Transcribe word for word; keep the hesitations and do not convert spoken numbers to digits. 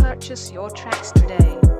Purchase your tracks today.